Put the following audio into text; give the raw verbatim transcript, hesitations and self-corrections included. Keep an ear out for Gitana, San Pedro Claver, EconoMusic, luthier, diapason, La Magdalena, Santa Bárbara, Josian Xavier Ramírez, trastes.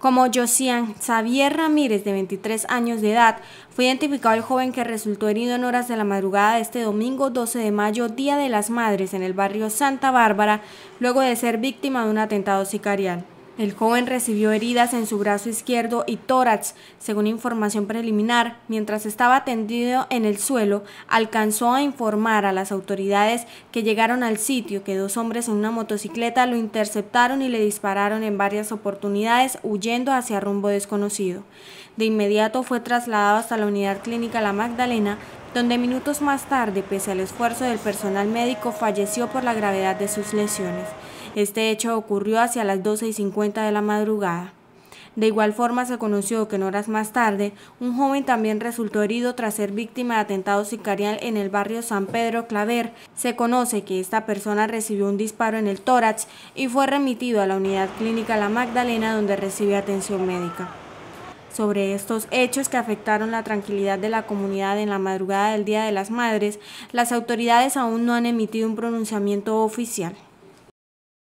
Como Josian Xavier Ramírez, de veintitrés años de edad, fue identificado el joven que resultó herido en horas de la madrugada de este domingo doce de mayo, Día de las Madres, en el barrio Santa Bárbara, luego de ser víctima de un atentado sicarial. El joven recibió heridas en su brazo izquierdo y tórax. Según información preliminar, mientras estaba tendido en el suelo, alcanzó a informar a las autoridades que llegaron al sitio que dos hombres en una motocicleta lo interceptaron y le dispararon en varias oportunidades, huyendo hacia rumbo desconocido. De inmediato fue trasladado hasta la unidad clínica La Magdalena, donde minutos más tarde, pese al esfuerzo del personal médico, falleció por la gravedad de sus lesiones. Este hecho ocurrió hacia las doce y cincuenta de la madrugada. De igual forma, se conoció que en horas más tarde, un joven también resultó herido tras ser víctima de atentado sicarial en el barrio San Pedro Claver. Se conoce que esta persona recibió un disparo en el tórax y fue remitido a la unidad clínica La Magdalena, donde recibe atención médica. Sobre estos hechos que afectaron la tranquilidad de la comunidad en la madrugada del Día de las Madres, las autoridades aún no han emitido un pronunciamiento oficial.